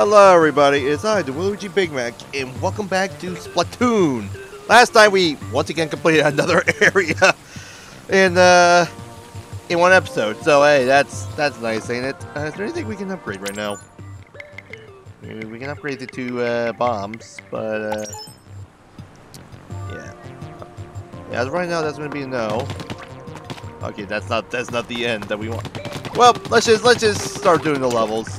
Hello everybody, it's I, the Waluigi Big Mac, and welcome back to Splatoon! Last time we, once again, completed another area in one episode, so hey, that's nice, ain't it? Is there anything we can upgrade right now? We can upgrade the two bombs, but yeah, as of right now, that's gonna be a no. Okay, that's not the end that we want. Well, let's just start doing the levels.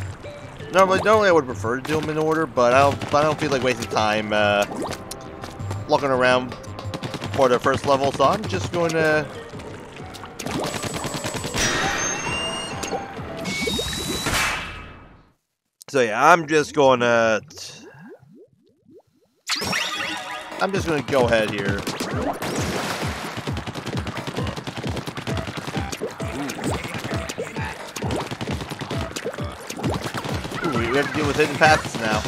Normally I would prefer to do them in order, but I don't feel like wasting time looking around for the first level, so I'm just going to. So yeah, I'm just gonna go ahead here. We have to deal with hidden paths now.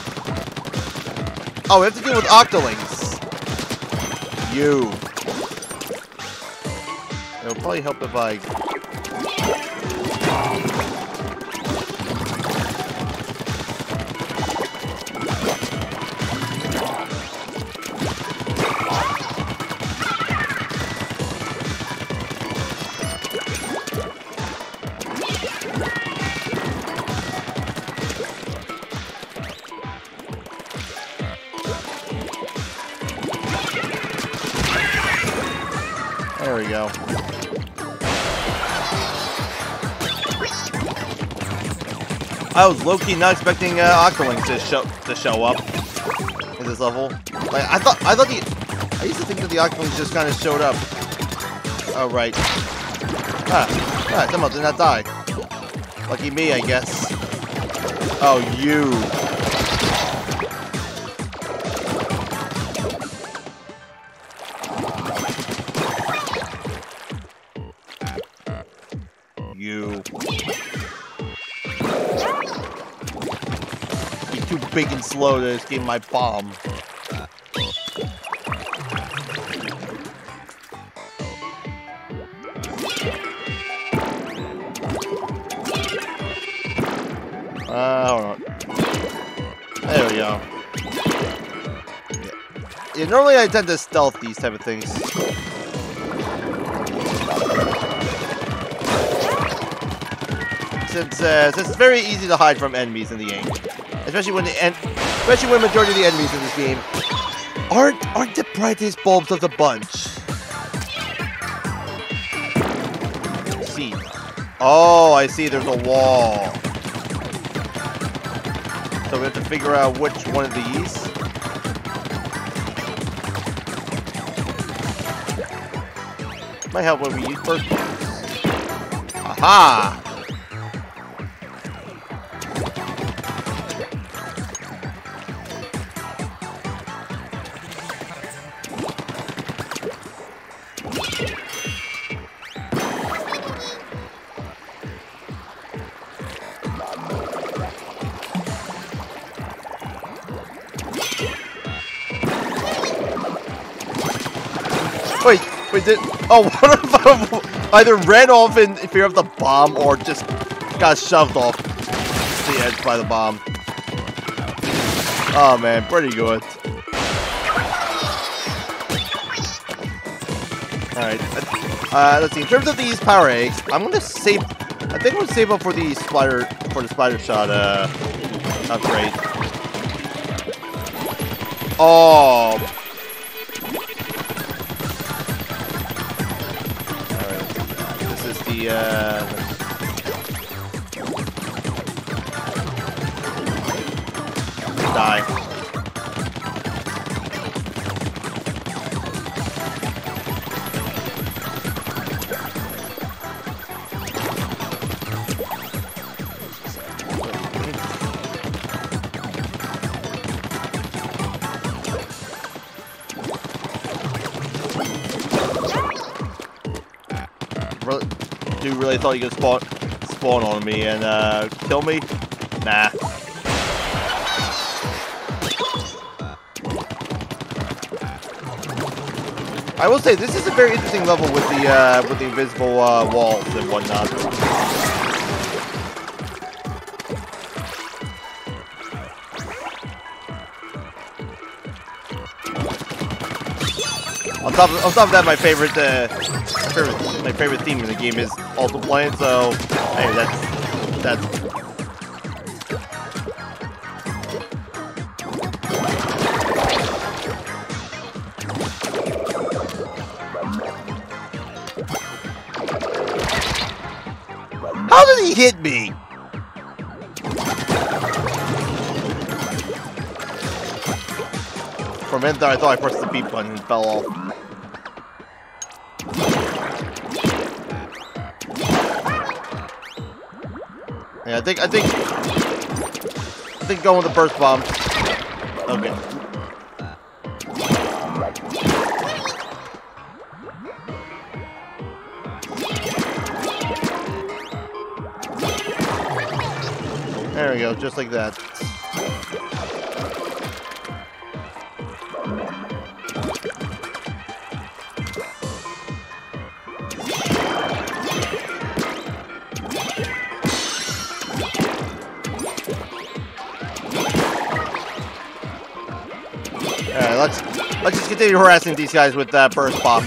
Oh, we have to deal with Octolings. You. It'll probably help if I... There we go. I was low-key not expecting Octolings to show up in this level. Like I used to think that the Octolings just kind of showed up. Oh right. Ah, someone did not die. Lucky me, I guess. Oh, you. Big and slow to escape my bomb. Hold on. There we go. Yeah, normally I tend to stealth these type of things. Since it's very easy to hide from enemies in the game. Especially when the majority of the enemies in this game aren't the brightest bulbs of the bunch. See. Oh, I see. There's a wall. So we have to figure out which one of these. Might help when we use first ones. Aha! Wait, oh, what if I either ran off in fear of the bomb or just got shoved off the edge by the bomb? Oh man, pretty good. Alright, let's see. In terms of these power eggs, I think I'm gonna save up for the spider shot upgrade. Oh. Die. Dude really thought you could spawn on me and kill me? Nah. I will say this is a very interesting level with the invisible walls and whatnot. On top of that, my favorite theme in the game is also playing. So hey, that's. How did he hit me? For a minute there, I thought I pressed the beep button and fell off. Yeah, I think going with the burst bomb. Okay. There we go, just like that. Alright, let's just continue harassing these guys with that burst bombs.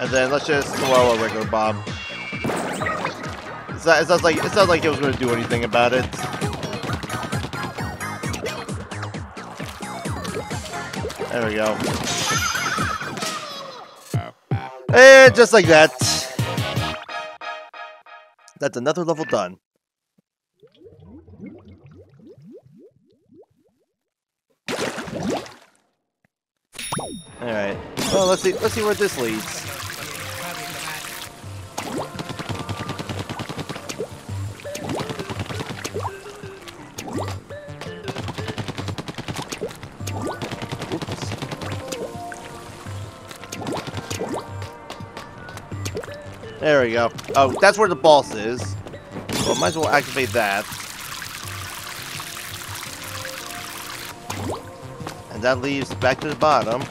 And then let's just throw a regular bomb. It sounds like it was going to do anything about it. There we go. And just like that. That's another level done. Alright. Well, let's see where this leads. There we go. Oh, that's where the boss is. So I might as well activate that. And that leaves back to the bottom.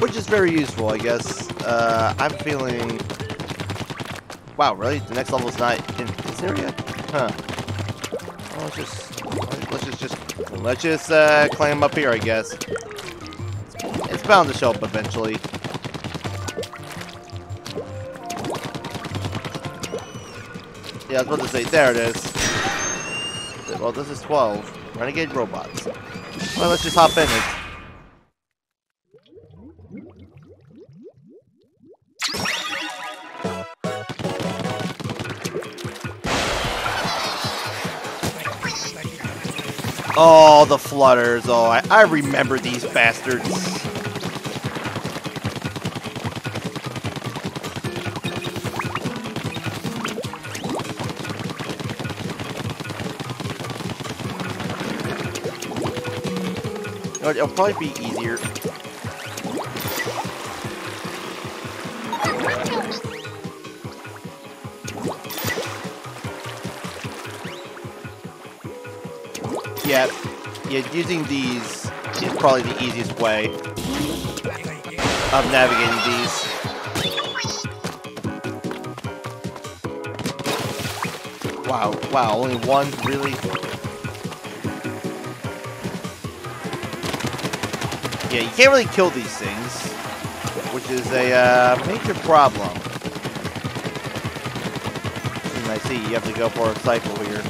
Which is very useful, I guess. I'm feeling... Wow, really? The next level's not in this area? Huh. Well, let's just climb up here, I guess. It's bound to show up eventually. Yeah, I was about to say, there it is. Well, this is 12. Renegade robots. Well, let's just hop in it. Oh, the flutters. Oh, I remember these bastards. It'll probably be easier. Yeah, using these is probably the easiest way of navigating these. Wow, only one, really? Yeah, you can't really kill these things, which is a major problem. And I see you have to go for a cycle here.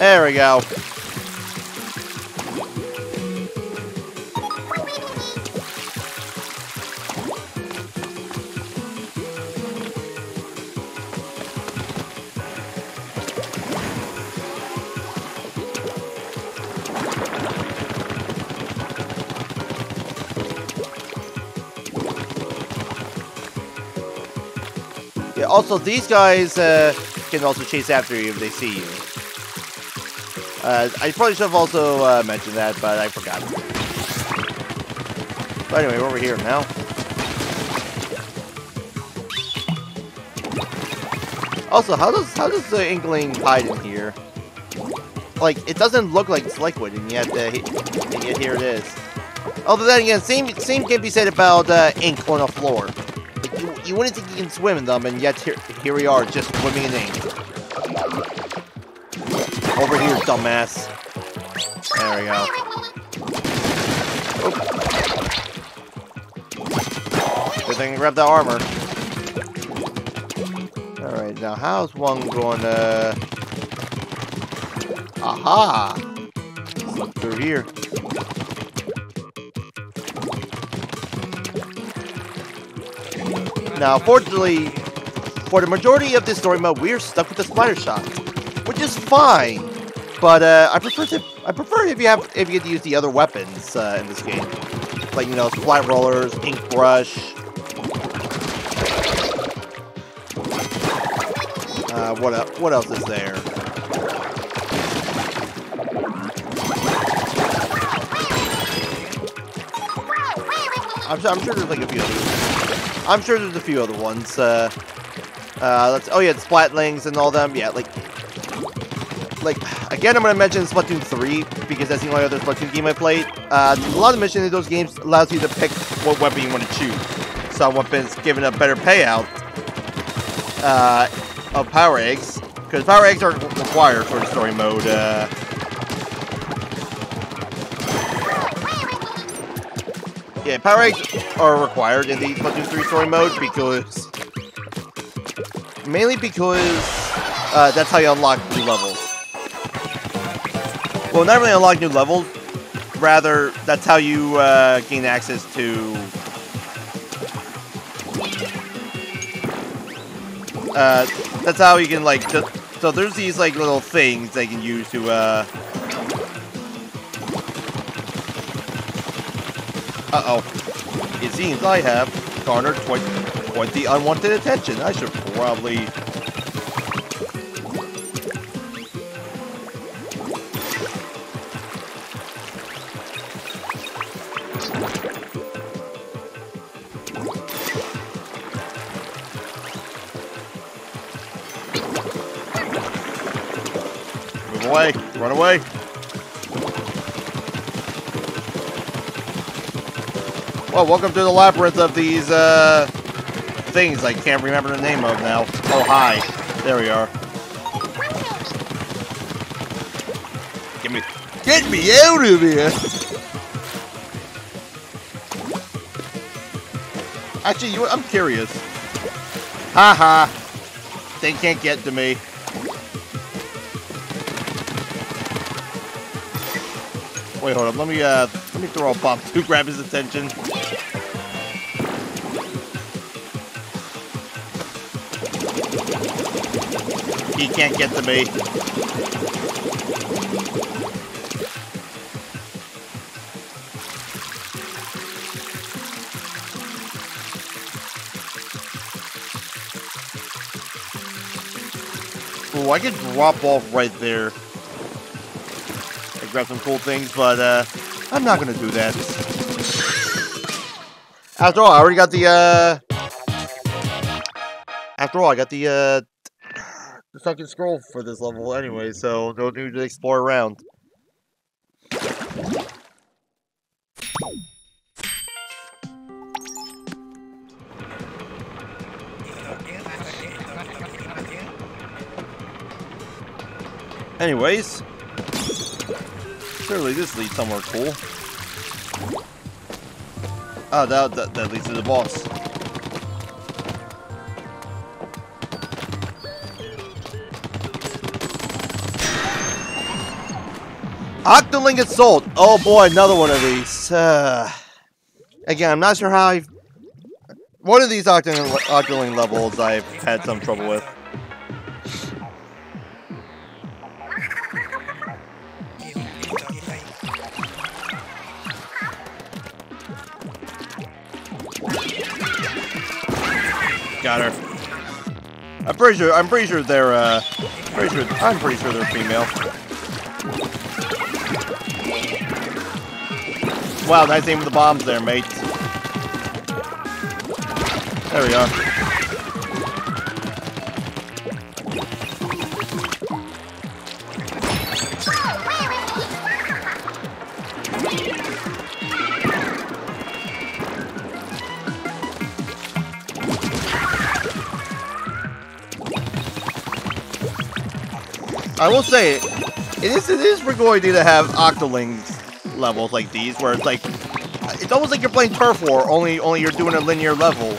There we go. Yeah, also these guys can also chase after you if they see you. I probably should have also mentioned that, but I forgot. But anyway, we're over here now. Also, how does the Inkling hide in here? Like, it doesn't look like it's liquid, and yet, here it is. Although then again, same can be said about ink on a floor. Like, you wouldn't think you can swim in them, and yet here we are, just swimming in ink. Over here, dumbass. There we go. Oops. Good thing I grabbed that armor. Alright, now how's one going to... Aha! Look through here. Now, fortunately, for the majority of this story mode, we're stuck with the spider shot, which is fine. But I prefer if you get to use the other weapons in this game, like, you know, splat rollers, ink brush. What else is there? I'm sure there's like a few others. I'm sure there's a few other ones. Oh yeah, the Splatlings and all them. Yeah, like again, I'm gonna mention Splatoon 3 because that's the only other Splatoon game I played. A lot of missions in those games allows you to pick what weapon you want to choose. Some weapons given a better payout of power eggs, because power eggs are required for the story mode. Yeah, power eggs are required in the Splatoon 3 story mode because... Mainly because that's how you unlock new levels. Well, not really unlock new levels. Rather, that's how you gain access to... that's how you can, like... So there's these, like, little things they can use to... It seems I have garnered quite the unwanted attention. I should probably... Move away. Run away. Well, welcome to the labyrinth of these, things I can't remember the name of now. Oh, hi. There we are. Get me out of here! Actually, I'm curious. Haha. They can't get to me. Wait, hold up. Let me throw a bomb to grab his attention. He can't get to me. Ooh, I could drop off right there. I grab some cool things, but I'm not gonna do that. After all, I already got the the second scroll for this level anyway, so no need to explore around. Anyways, surely this leads somewhere cool. Oh, that leads to the boss. Octoling Assault! Oh boy, another one of these. Again, I'm not sure how I've... One of these Octoling levels I've had some trouble with. Got her. I'm pretty sure they're female. Wow, nice aim with the bombs there, mate. There we are. I will say, it is regorgy to have Octolings levels like these, where it's like, it's almost like you're playing Turf War, only you're doing a linear level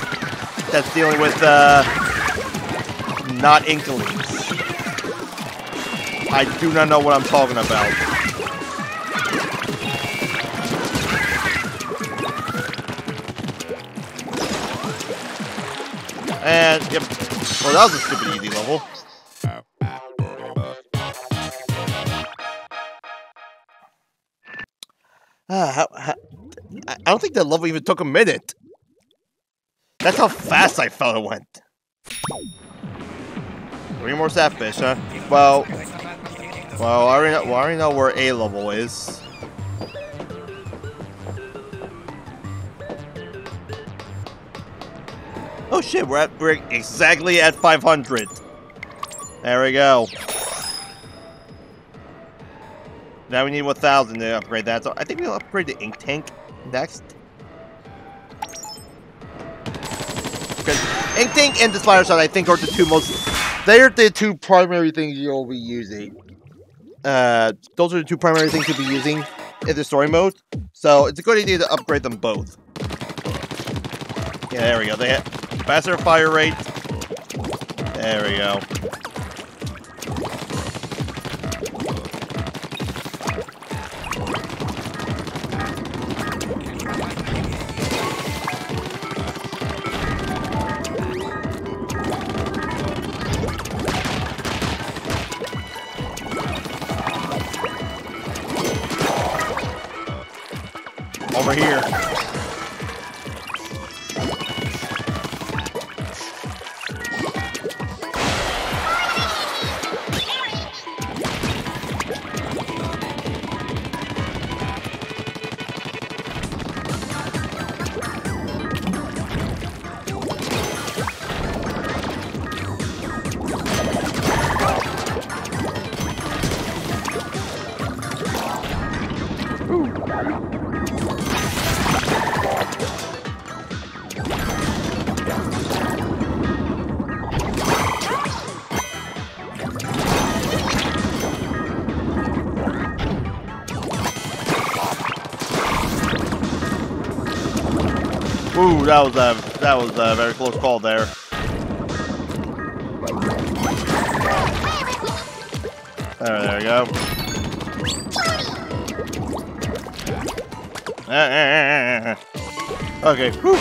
that's dealing with, not Inklings. I do not know what I'm talking about. And, yep, well that was a stupid easy level. I don't think that level even took a minute. That's how fast I felt it went. 3 more Zapfish, huh? Well, I already know where A level is. Oh shit, we're exactly at 500. There we go. Now we need 1,000 to upgrade that, so I think we'll upgrade the ink tank next. Because ink tank and the spider shot, I think, are the two they're the two primary things you'll be using. Those are the two primary things you'll be using in the story mode. So it's a good idea to upgrade them both. Yeah, there we go. They had faster fire rate. There we go. Over here. Ooh, that was a very close call there. There we go. Okay, whew.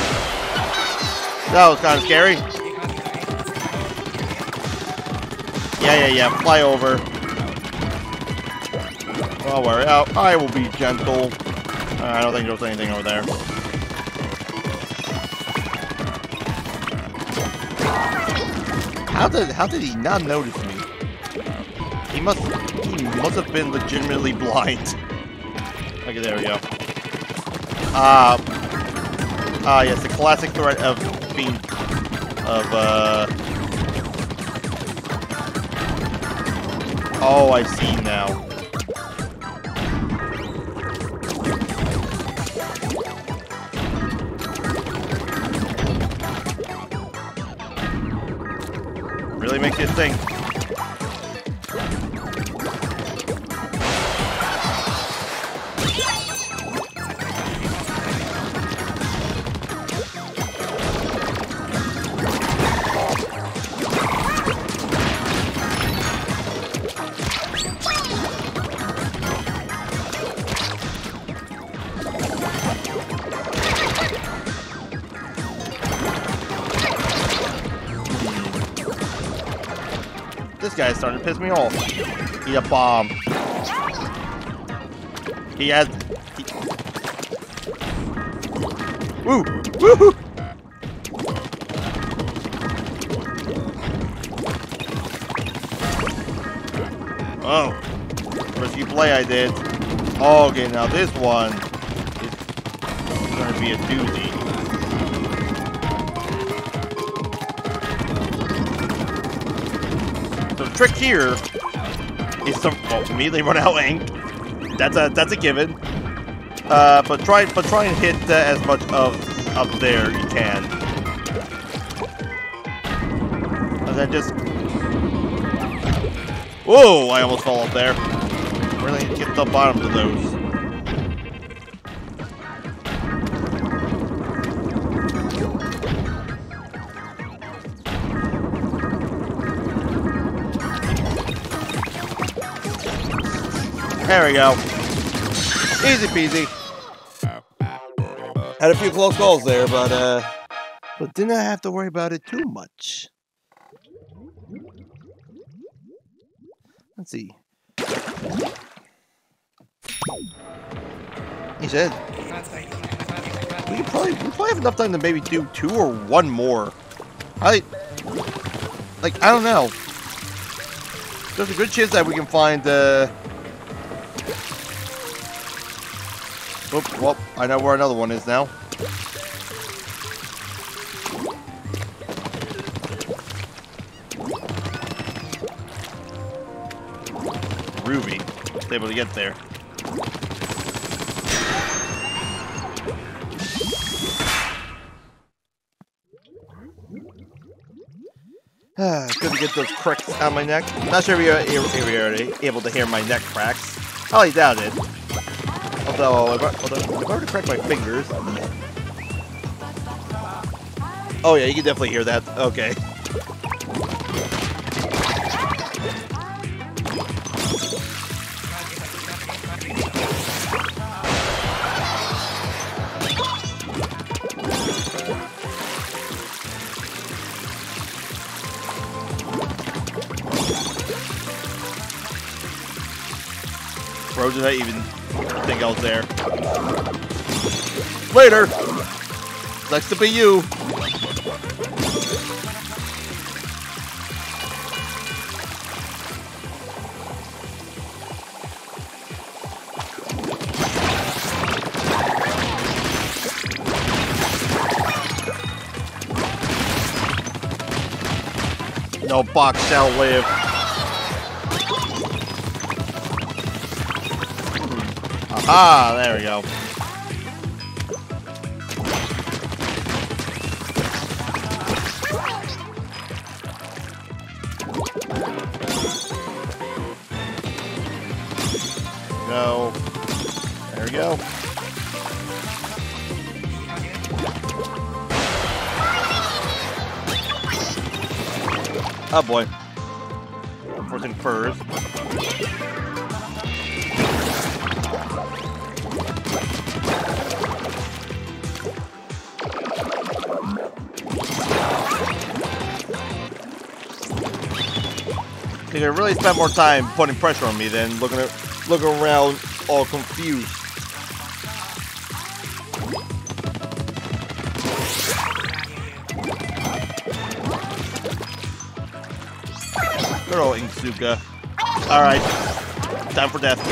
That was kind of scary. Yeah, fly over. Don't worry, I will be gentle. I don't think there's anything over there. How did he not notice me? He must have been legitimately blind. Okay, there we go. Yes, the classic threat of being Oh, I see now. Really makes you think. This guy is starting to piss me off. Eat a bomb. Woo! Woohoo! Oh. Risky play I did. Okay, now this one is going to be a doozy. So the trick here is to immediately run out of ink. That's a given. But try and hit as much of up there you can, and then just. Whoa! I almost fell up there. Really need to get to the bottom of those. There we go. Easy peasy. Had a few close calls there, but didn't have to worry about it too much. Let's see. He said, we probably have enough time to maybe do 2 or 1 more. I don't know. There's a good chance that we can find, Oop, well, I know where another one is now. Ruby was able to get there. Good to get those cracks out of my neck. Not sure if you're able to hear my neck cracks. Highly doubt it. Although I've already cracked my fingers. Oh yeah, you can definitely hear that. Okay. Bro, did I even... I was there. Later! Sucks to be you! No box shall live. Ah, there we go. Go. There we go. Oh boy. First and first. I think I really spent more time putting pressure on me than looking around all confused. Good old Inksuka. Alright. Time for death.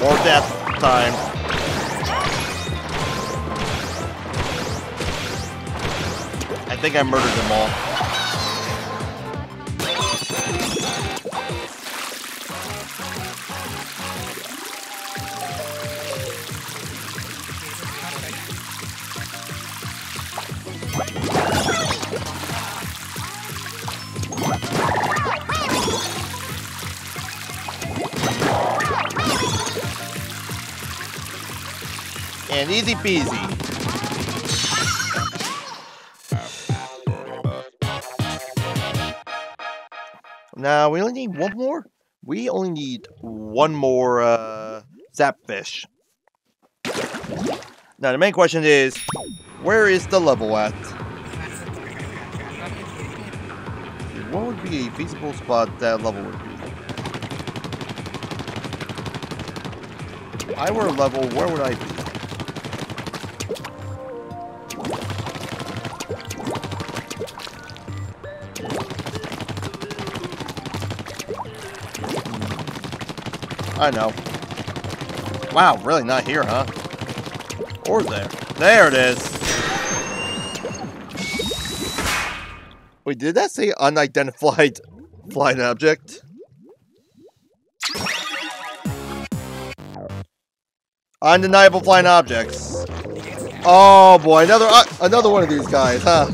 More death time. I think I murdered them all. And easy peasy. Now, we only need 1 more? We only need 1 more, Zapfish. Now, the main question is, where is the level at? What would be a feasible spot that level would be? If I were a level, where would I be? I know. Wow, really not here, huh? Or there. There it is. Wait, did that say unidentified flying object? Undeniable flying objects. Oh boy, another one of these guys, huh?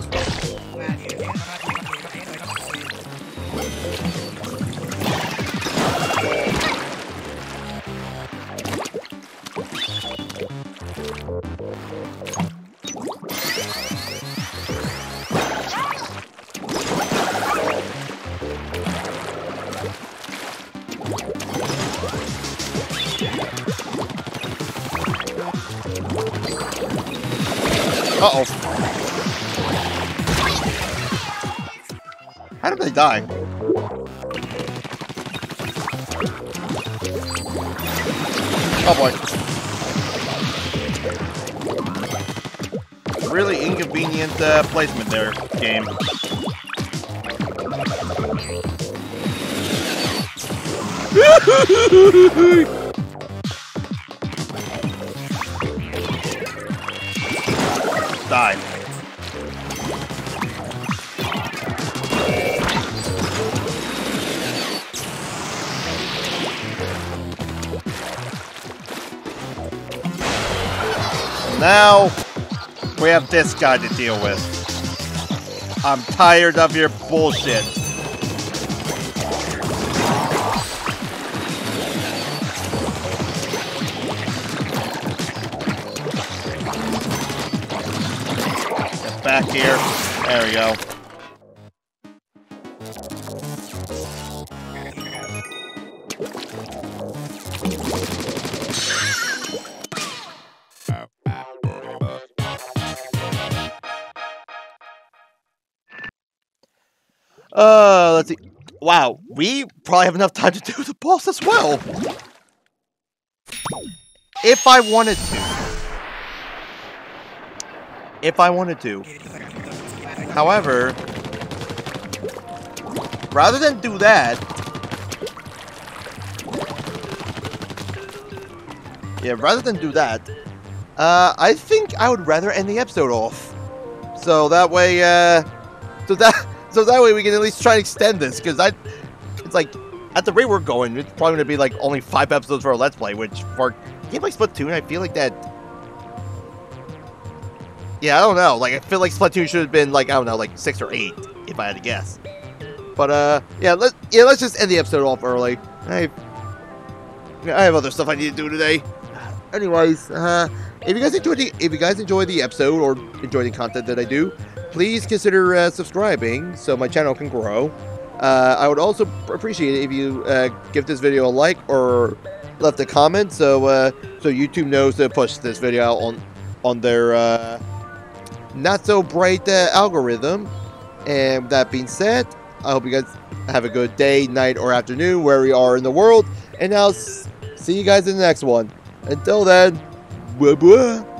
Uh-oh. How did they die? Oh boy. Really inconvenient placement there, game. Die. Now we have this guy to deal with. I'm tired of your bullshit. Back here. There we go. Let's see. Wow, we probably have enough time to do the boss as well. If I wanted to. If I wanted to. However, rather than do that, I think I would rather end the episode off. So that way, so that way we can at least try and extend this, because it's like at the rate we're going, it's probably gonna be like only 5 episodes for a Let's Play, which for a game like Splatoon, I feel like that. Yeah, I don't know. Like, I feel like Splatoon should have been, like, I don't know, like 6 or 8, if I had to guess. But, yeah, let's just end the episode off early. I have other stuff I need to do today. Anyways, if you guys enjoyed the episode or enjoy the content that I do, please consider subscribing so my channel can grow. I would also appreciate it if you give this video a like or left a comment so YouTube knows to push this video out on their not-so-bright algorithm. And with that being said, I hope you guys have a good day, night, or afternoon, wherever you are in the world. And I'll see you guys in the next one. Until then, bye-bye.